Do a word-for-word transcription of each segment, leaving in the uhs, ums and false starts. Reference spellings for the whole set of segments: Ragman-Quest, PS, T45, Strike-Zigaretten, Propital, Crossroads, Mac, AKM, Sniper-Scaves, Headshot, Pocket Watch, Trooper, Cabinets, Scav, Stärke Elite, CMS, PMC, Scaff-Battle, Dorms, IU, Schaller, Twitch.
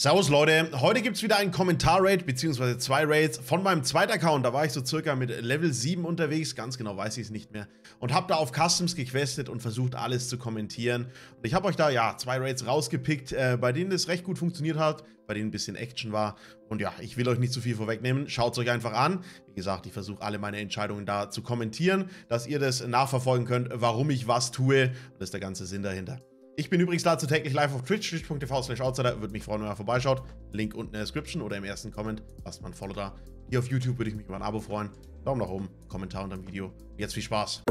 Servus Leute, heute gibt es wieder einen Kommentar-Raid bzw. zwei Raids von meinem zweiten Account. Da war ich so circa mit Level sieben unterwegs, ganz genau weiß ich es nicht mehr. Und habe da auf Customs gequestet und versucht alles zu kommentieren. Und ich habe euch da ja zwei Raids rausgepickt, äh, bei denen das recht gut funktioniert hat, bei denen ein bisschen Action war. Und ja, ich will euch nicht zu viel vorwegnehmen, schaut es euch einfach an. Wie gesagt, ich versuche alle meine Entscheidungen da zu kommentieren, dass ihr das nachverfolgen könnt, warum ich was tue. Und das ist der ganze Sinn dahinter. Ich bin übrigens dazu täglich live auf Twitch, twitch punkt t v slash outsider. Würde mich freuen, wenn ihr vorbeischaut. Link unten in der Description oder im ersten Comment. Lasst mal ein Follow da. Hier auf YouTube würde ich mich über ein Abo freuen. Daumen nach oben, Kommentar unter dem Video. Und jetzt viel Spaß.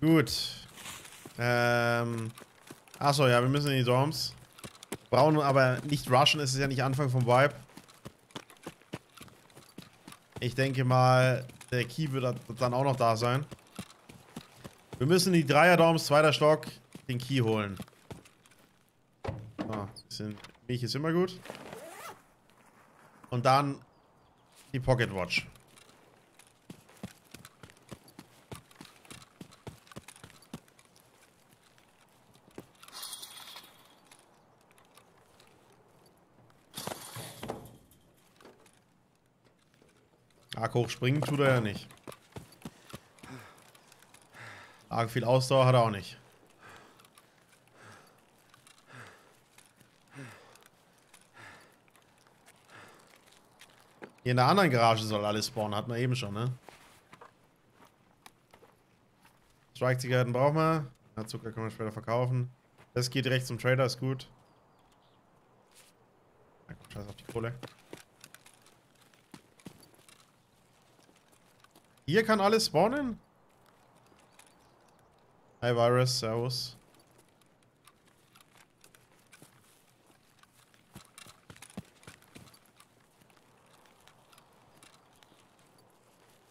Gut. Ähm. Achso, ja, wir müssen in die Dorms. Brauchen aber nicht rushen, es ist ja nicht Anfang vom Vibe. Ich denke mal, der Key wird dann auch noch da sein. Wir müssen die Dreier-Doms, zweiter Stock, den Key holen. Ah, bisschen Milch ist immer gut. Und dann die Pocket Watch. Arg hochspringen tut er ja nicht. Arg viel Ausdauer hat er auch nicht. Hier in der anderen Garage soll alles spawnen, hatten wir eben schon, ne? Strike-Zigaretten brauchen wir. Ja, Zucker können wir später verkaufen. Das geht direkt zum Trader, ist gut. Na gut, scheiß auf die Kohle. Hier kann alles spawnen? Hi Virus, servus.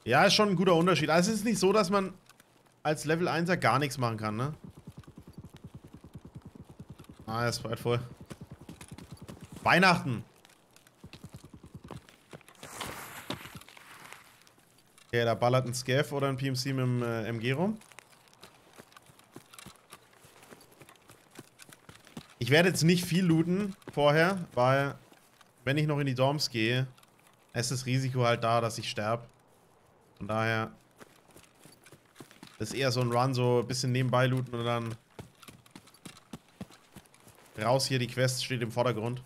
Ja, ist schon ein guter Unterschied. Also es ist nicht so, dass man als Level einser gar nichts machen kann, ne? Ah, das war voll. Weihnachten! Okay, da ballert ein Scav oder ein P M C mit dem äh, M G rum. Ich werde jetzt nicht viel looten vorher, weil wenn ich noch in die Dorms gehe, ist das Risiko halt da, dass ich sterbe. Von daher ist eher so ein Run, so ein bisschen nebenbei looten und dann raus hier, die Quest steht im Vordergrund.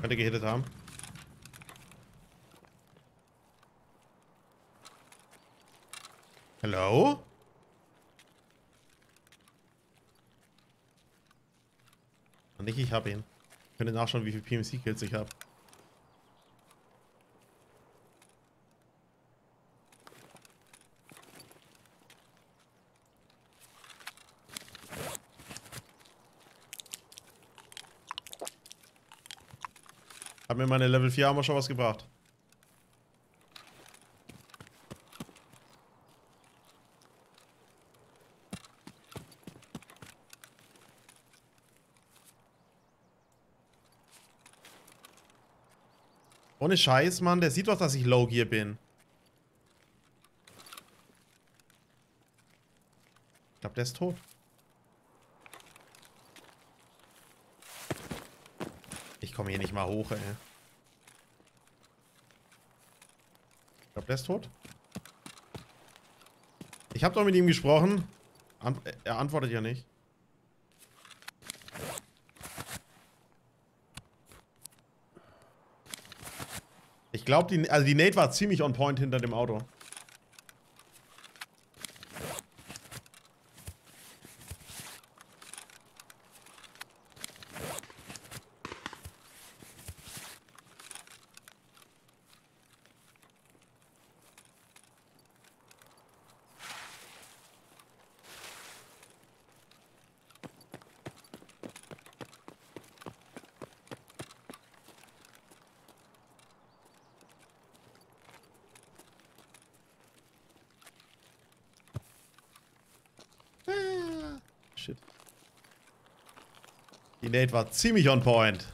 Könnte gehittet haben. Hello? Nicht, ich hab ihn. Ich könnte nachschauen, wie viel P M C-Kills ich hab. Hat mir meine Level vier Armor schon was gebracht. Ohne Scheiß, Mann. Der sieht doch, dass ich Low Gear bin. Ich glaube, der ist tot. Ich komme hier nicht mal hoch, ey. Ich glaube, der ist tot. Ich habe doch mit ihm gesprochen. Ant- er antwortet ja nicht. Ich glaube, die, also die Nate war ziemlich on point hinter dem Auto. Shit. Die Nate war ziemlich on point.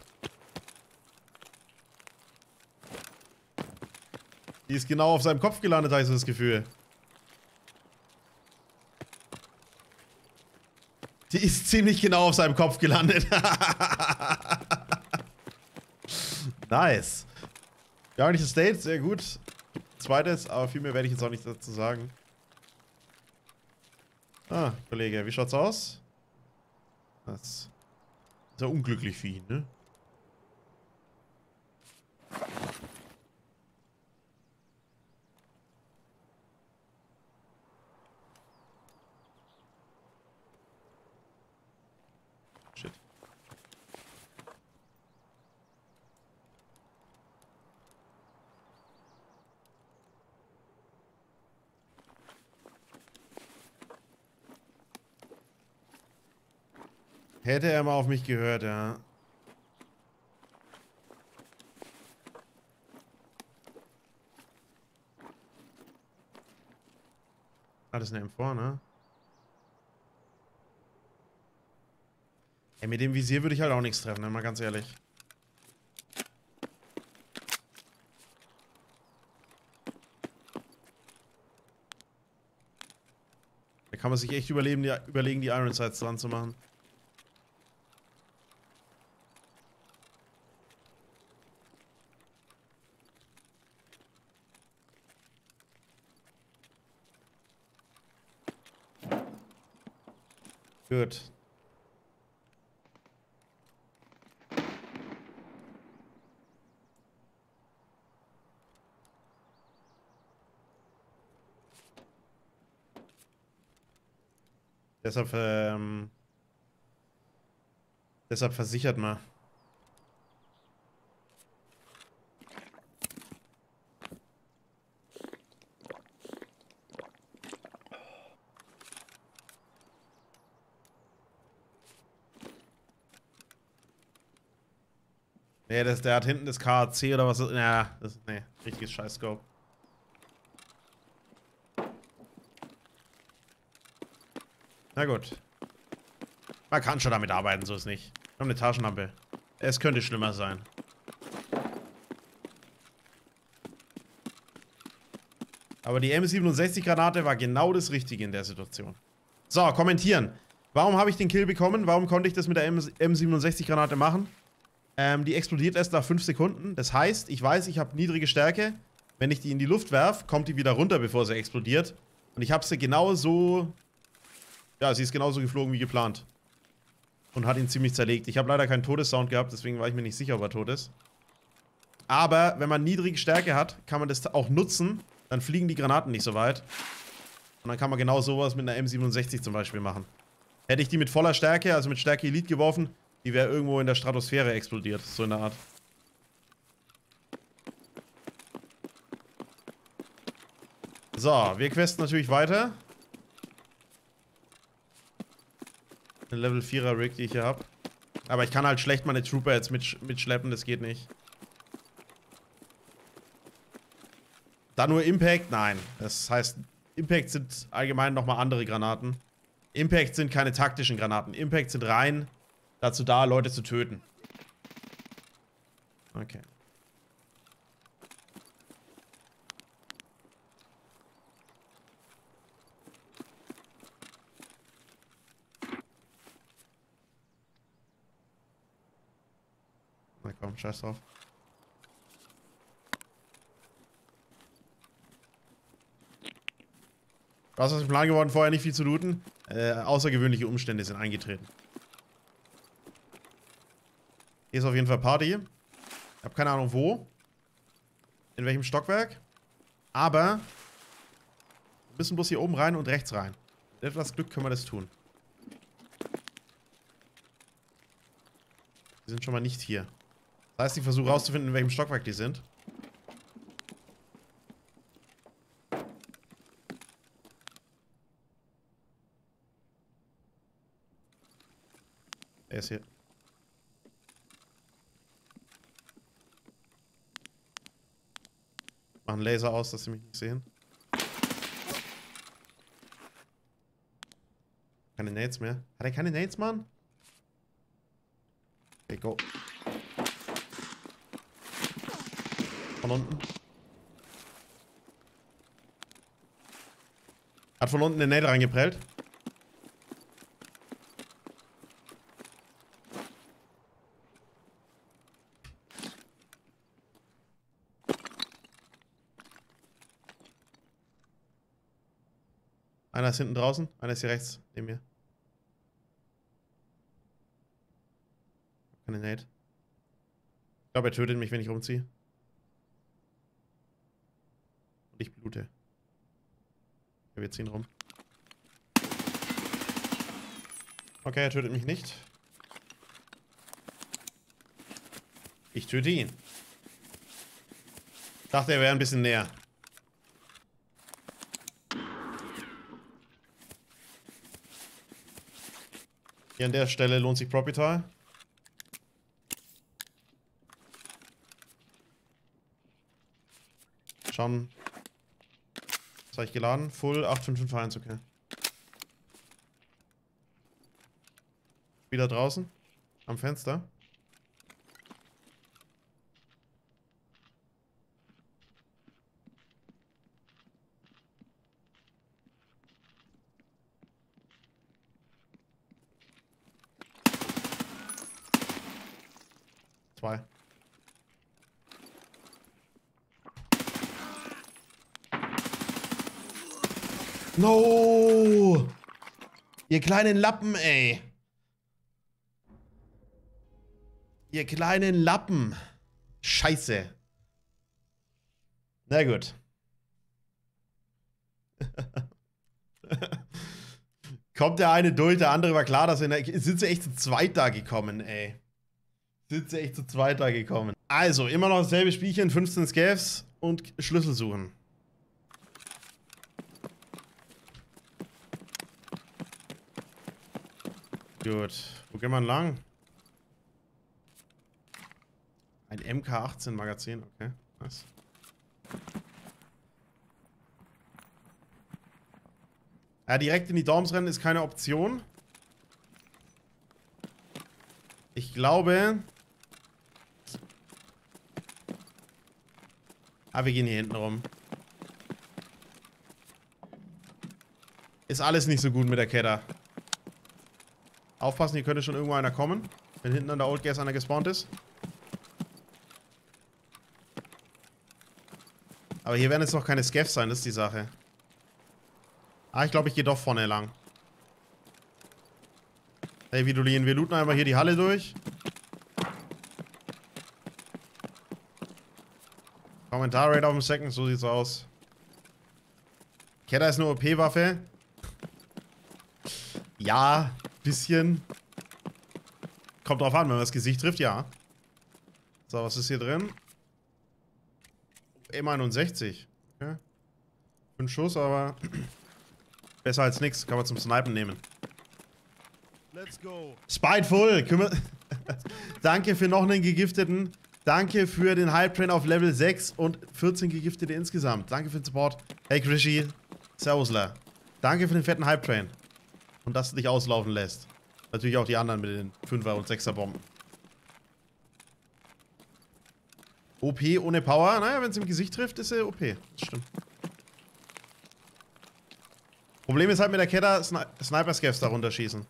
Die ist genau auf seinem Kopf gelandet, habe ich so das Gefühl. Die ist ziemlich genau auf seinem Kopf gelandet. Nice. Garnisches Date, sehr gut. Zweites, aber viel mehr werde ich jetzt auch nicht dazu sagen. Ah, Kollege, wie schaut's aus? Das ist ja unglücklich für ihn, ne? Hätte er mal auf mich gehört, ja. Alles eine M vier, ne? Ey, mit dem Visier würde ich halt auch nichts treffen, ne? Mal ganz ehrlich. Da kann man sich echt überlegen, die, überlegen, die Ironsides dran zu machen. Gut. Deshalb, ähm, deshalb versichert mal. Nee, das, der hat hinten das K A C oder was ist. Naja, das ist. Nee, richtiges Scheiß-Scope. Na gut. Man kann schon damit arbeiten, so ist nicht. Wir haben eine Taschenlampe. Es könnte schlimmer sein. Aber die M siebenundsechzig Granate war genau das Richtige in der Situation. So, kommentieren. Warum habe ich den Kill bekommen? Warum konnte ich das mit der M siebenundsechzig Granate machen? Ähm, die explodiert erst nach fünf Sekunden. Das heißt, ich weiß, ich habe niedrige Stärke. Wenn ich die in die Luft werfe, kommt die wieder runter, bevor sie explodiert. Und ich habe sie genauso... Ja, sie ist genauso geflogen wie geplant. Und hat ihn ziemlich zerlegt. Ich habe leider keinen Todessound gehabt, deswegen war ich mir nicht sicher, ob er tot ist. Aber wenn man niedrige Stärke hat, kann man das auch nutzen. Dann fliegen die Granaten nicht so weit. Und dann kann man genau sowas mit einer M siebenundsechzig zum Beispiel machen. Hätte ich die mit voller Stärke, also mit Stärke Elite geworfen... Die wäre irgendwo in der Stratosphäre explodiert, so in der Art. So, wir questen natürlich weiter. Eine Level vierer Rig, die ich hier habe. Aber ich kann halt schlecht meine Trooper jetzt mitsch mitschleppen, das geht nicht. Da nur Impact? Nein. Das heißt, Impact sind allgemein nochmal andere Granaten. Impact sind keine taktischen Granaten. Impact sind rein... Dazu da, Leute zu töten. Okay. Na komm, scheiß drauf. Was ist im Plan geworden, vorher nicht viel zu looten? Äh, außergewöhnliche Umstände sind eingetreten. Hier ist auf jeden Fall Party. Ich habe keine Ahnung wo. In welchem Stockwerk. Aber wir müssen bloß hier oben rein und rechts rein. Mit etwas Glück können wir das tun. Die sind schon mal nicht hier. Das heißt, ich versuche rauszufinden, in welchem Stockwerk die sind. Er ist hier. Machen Laser aus, dass sie mich nicht sehen. Kann keine Nades mehr. Hat er keine Nades, Mann? Okay, go. Von unten. Hat von unten eine Nade reingeprellt. Einer ist hinten draußen, einer ist hier rechts, neben mir. Keine Nade. Ich glaube, er tötet mich, wenn ich rumziehe. Und ich blute. Ja, wir ziehen rum. Okay, er tötet mich nicht. Ich töte ihn. Ich dachte, er wäre ein bisschen näher. Hier an der Stelle lohnt sich Propital. Schauen. Was habe ich geladen? Full acht fünf fünf eins, okay. Wieder draußen. Am Fenster. Zwei. No! Ihr kleinen Lappen, ey! Ihr kleinen Lappen! Scheiße! Na gut. Kommt der eine durch, der andere war klar, dass wir... Sind sie echt zu zweit da gekommen, ey. Sind sie echt zu zweit da gekommen. Also, immer noch dasselbe Spielchen, fünfzehn Scaves und Schlüssel suchen. Gut, wo geht man lang? Ein M K achtzehn Magazin, okay, nice. Ja, direkt in die Dorms rennen ist keine Option. Ich glaube... Ah, wir gehen hier hinten rum. Ist alles nicht so gut mit der Ketter. Aufpassen, hier könnte schon irgendwo einer kommen, wenn hinten an der Old Gas einer gespawnt ist. Aber hier werden jetzt noch keine Scaffs sein, das ist die Sache. Ah, ich glaube, ich gehe doch vorne lang. Hey, Vidolien, wir looten einmal hier die Halle durch. Kommentar-Raid auf dem Second, so sieht's aus. Ketter ist eine O P-Waffe. Ja, bisschen. Kommt drauf an, wenn man das Gesicht trifft, ja. So, was ist hier drin? M einundsechzig. Okay. Fünf Schuss, aber besser als nichts. Kann man zum Snipen nehmen. Let's go. Spiteful! Danke für noch einen gegifteten. Danke für den Hype Train auf Level sechs und vierzehn gegiftete insgesamt. Danke für den Support. Hey Krischi, Servusler. Danke für den fetten Hype Train. Und dass du dich auslaufen lässt. Natürlich auch die anderen mit den Fünfer- und Sechser Bomben. O P ohne Power. Naja, wenn es im Gesicht trifft, ist sie O P. Das stimmt. Problem ist halt mit der Ketter, Sni Sniper-Scaves da runterschießen.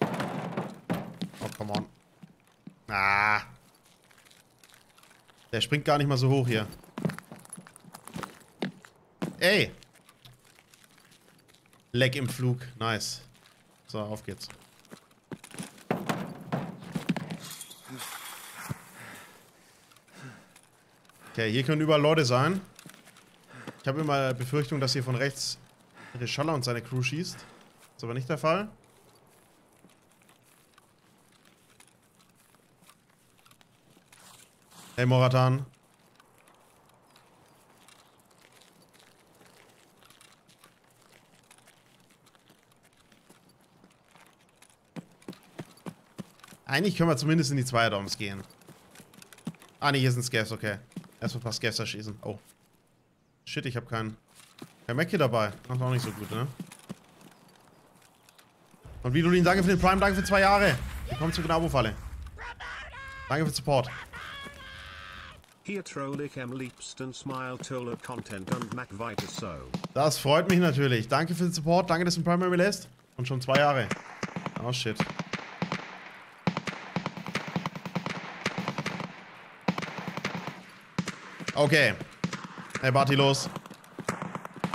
Oh, come on. Ah. Der springt gar nicht mal so hoch hier. Ey. Leck im Flug. Nice. So, auf geht's. Okay, hier können überall Leute sein. Ich habe immer Befürchtung, dass hier von rechts der Schaller und seine Crew schießt. Ist aber nicht der Fall. Hey, Moratan. Eigentlich können wir zumindest in die Zweier Doms gehen. Ah ne, hier sind Scavs, okay. Erstmal ein paar Scavs erschießen. Oh. Shit, ich habe keinen... Kein Mac hier dabei. Macht auch nicht so gut, ne? Und Vidolin, danke für den Prime, danke für zwei Jahre. Willkommen zur Gnabo-Falle. Danke für den Support. Das freut mich natürlich. Danke für den Support, danke, dass du den Prime mir lässt. Und schon zwei Jahre. Oh shit. Okay. Hey Barty, los.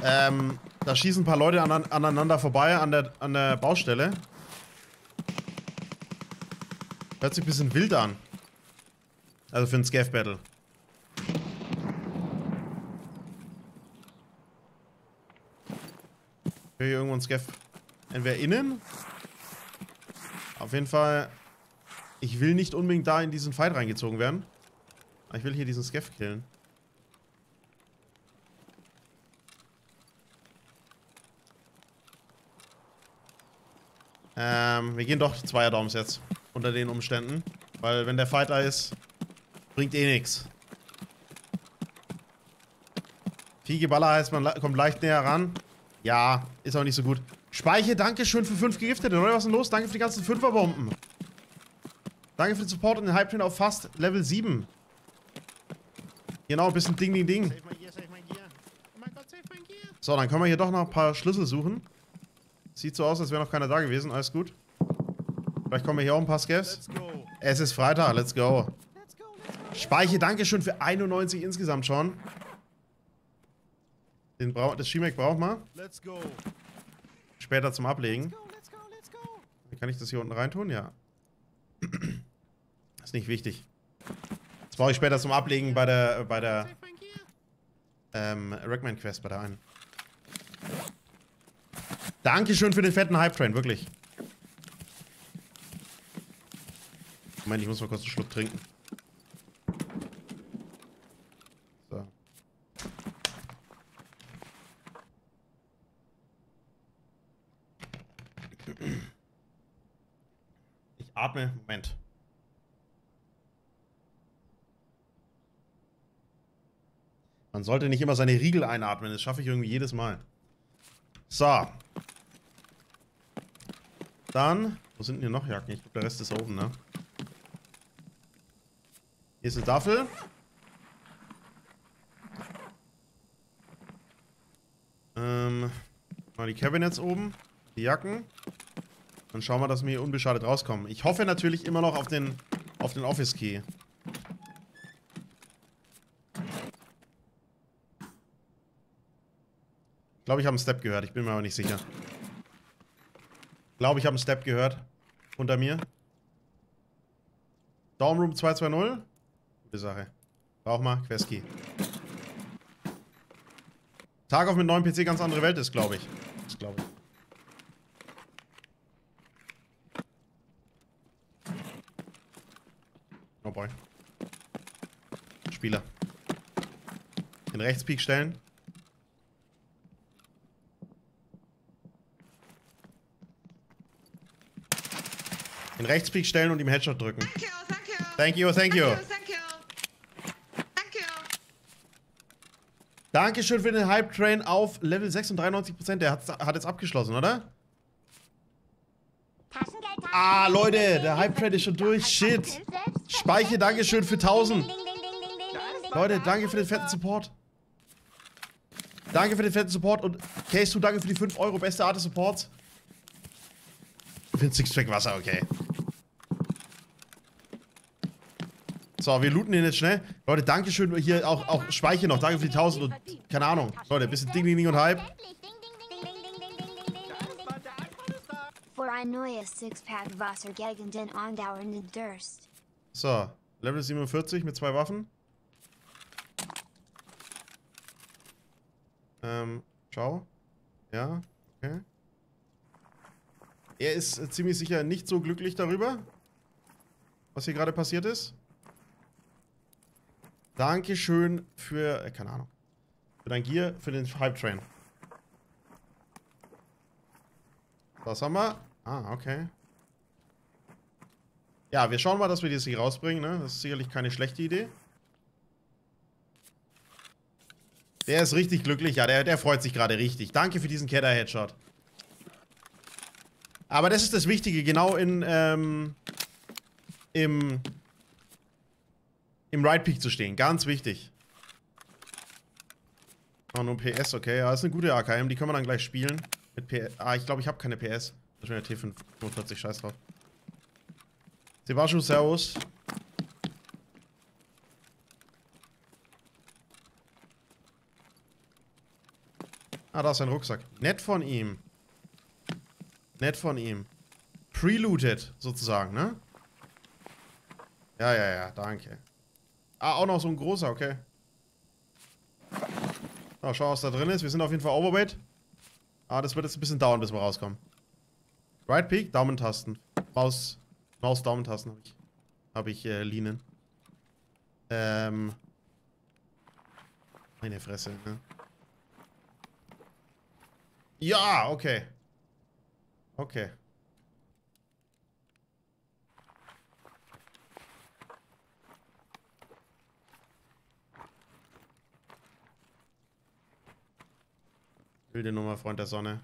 Ähm, da schießen ein paar Leute an, aneinander vorbei an der, an der Baustelle. Hört sich ein bisschen wild an. Also für ein Scaff-Battle. Hier irgendwo ein Scaff. Entweder innen. Auf jeden Fall. Ich will nicht unbedingt da in diesen Fight reingezogen werden. Aber ich will hier diesen Scaff killen. Ähm, wir gehen doch Zweier Doms jetzt. Unter den Umständen. Weil wenn der Fight da ist, bringt eh nix. Viel Geballer heißt, man kommt leicht näher ran. Ja, ist auch nicht so gut. Speiche, danke schön für fünf Gegiftete. Leute, was ist denn los? Danke für die ganzen Fünferbomben. Danke für den Support und den Hype Train auf fast Level sieben. Genau, ein bisschen Ding, Ding, Ding. So, dann können wir hier doch noch ein paar Schlüssel suchen. Sieht so aus, als wäre noch keiner da gewesen. Alles gut. Vielleicht kommen wir hier auch ein paar Scaves. Es ist Freitag, let's go. Speiche, danke schön für einundneunzig insgesamt schon. Den Brau das Schimek braucht man. Später zum Ablegen. Kann ich das hier unten reintun? Ja. Ist nicht wichtig. Das brauche ich später zum Ablegen bei der, bei der ähm, Ragman-Quest, bei der einen. Dankeschön für den fetten Hype-Train, wirklich. Moment, ich muss mal kurz einen Schluck trinken. So. Ich atme. Moment. Man sollte nicht immer seine Riegel einatmen, das schaffe ich irgendwie jedes Mal. So. Dann, wo sind denn hier noch Jacken? Ich glaube, der Rest ist oben, ne? Hier ist eine Duffel. Ähm, mal die Cabinets oben, die Jacken. Dann schauen wir, dass wir hier unbeschadet rauskommen. Ich hoffe natürlich immer noch auf den, auf den Office Key. Ich glaube, ich habe einen Step gehört. Ich bin mir aber nicht sicher. Ich glaube, ich habe einen Step gehört. Unter mir. Daumroom zwei zwei null. Gute Sache. Brauch mal Questkey. Tag auf mit neuem P C, ganz andere Welt ist, glaube ich. Das glaube ich. Oh boy. Spieler. Den Rechtspiek stellen. Den Rechtsklick stellen und ihm Headshot drücken. Thank you, thank you. Thank you, thank you. Thank you. Dankeschön für den Hype Train auf Level sechs und dreiundneunzig Prozent. Der hat, hat jetzt abgeschlossen, oder? Ah, Leute, der Hype Train ist schon durch. Shit. Speiche, dankeschön für tausend. Leute, danke für den fetten Support. Danke für den fetten Support und Case zwei, danke für die fünf Euro. Beste Art des Supports. Für ein Sixpack Wasser, okay. So, wir looten den jetzt schnell. Leute, dankeschön. Hier auch, auch Speicher noch. Danke für die tausend und keine Ahnung. Leute, ein bisschen Ding, Ding, Ding und Hype. So, Level siebenundvierzig mit zwei Waffen. Ähm, ciao. Ja, okay. Er ist äh, ziemlich sicher nicht so glücklich darüber, was hier gerade passiert ist. Dankeschön für, äh, keine Ahnung, für dein Gear, für den Hype Train. Was haben wir? Ah, okay. Ja, wir schauen mal, dass wir das hier rausbringen, ne? Das ist sicherlich keine schlechte Idee. Der ist richtig glücklich, ja, der, der freut sich gerade richtig. Danke für diesen Ketter-Headshot. Aber das ist das Wichtige, genau in, ähm, im, im Right Peak zu stehen. Ganz wichtig. Oh, nur P S, okay. Ja, das ist eine gute A K M, die können wir dann gleich spielen. Mit P S. Ah, ich glaube, ich habe keine P S. Das ist eine T fünfundvierzig, scheiß drauf. Sebastian, servus. Ah, da ist sein Rucksack. Nett von ihm. Nett von ihm. Pre-looted, sozusagen, ne? Ja, ja, ja, danke. Ah, auch noch so ein großer, okay. So, schau, was da drin ist. Wir sind auf jeden Fall overweight. Ah, das wird jetzt ein bisschen dauern, bis wir rauskommen. Right Peak, Daumentasten. Maus, Maus, Daumentasten habe ich, hab ich äh, Linen. Ähm. Meine Fresse, ne? Ja, okay. Okay. Wilde Nummer, Freund der Sonne.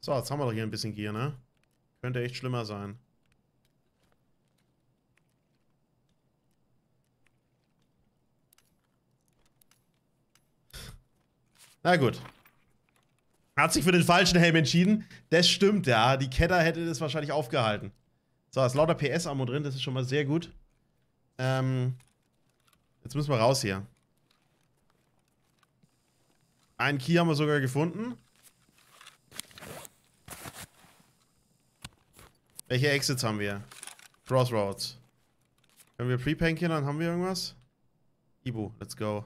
So, jetzt haben wir doch hier ein bisschen Gier, ne? Könnte echt schlimmer sein. Na gut. Hat sich für den falschen Helm entschieden. Das stimmt, ja. Die Ketter hätte das wahrscheinlich aufgehalten. So, ist lauter P S-Ammo drin. Das ist schon mal sehr gut. Ähm, jetzt müssen wir raus hier. Einen Key haben wir sogar gefunden. Welche Exits haben wir? Crossroads. Können wir pre-panken, dann haben wir irgendwas? Ibu, let's go.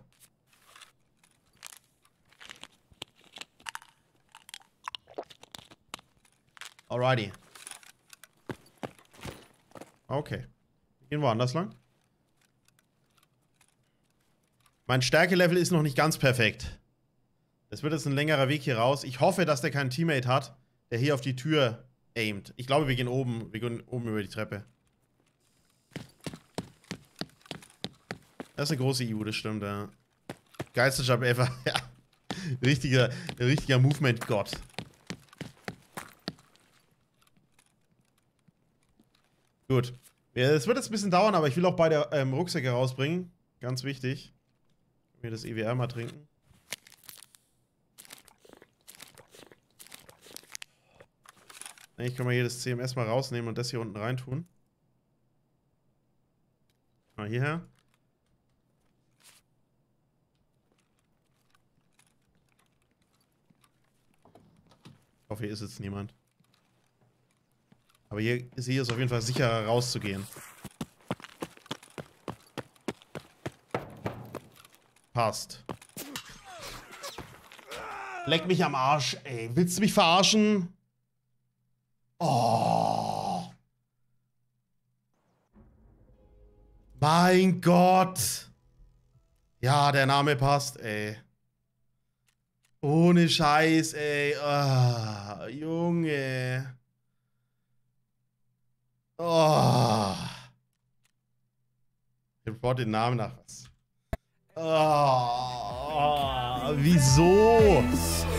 Alrighty. Okay. Gehen wir anders lang. Mein Stärke-Level ist noch nicht ganz perfekt. Das wird jetzt ein längerer Weg hier raus. Ich hoffe, dass der keinen Teammate hat, der hier auf die Tür aimed. Ich glaube, wir gehen oben. Wir gehen oben über die Treppe. Das ist eine große I U, das stimmt, ja. Geisterjob ever. Ja. Richtiger, richtiger Movement-Gott. Gut. Es wird jetzt ein bisschen dauern, aber ich will auch beide ähm, Rucksäcke rausbringen. Ganz wichtig. Mir das E W R mal trinken. Ich kann mal hier das C M S mal rausnehmen und das hier unten reintun. Mal hierher. Ich hoffe, hier ist jetzt niemand. Aber hier, hier ist auf jeden Fall sicherer rauszugehen. Passt. Leck mich am Arsch, ey. Willst du mich verarschen? Oh. Mein Gott. Ja, der Name passt, ey. Ohne Scheiß, ey. Oh, Junge. Oh. Ich brauche den Namen nach was. Oh. Wieso?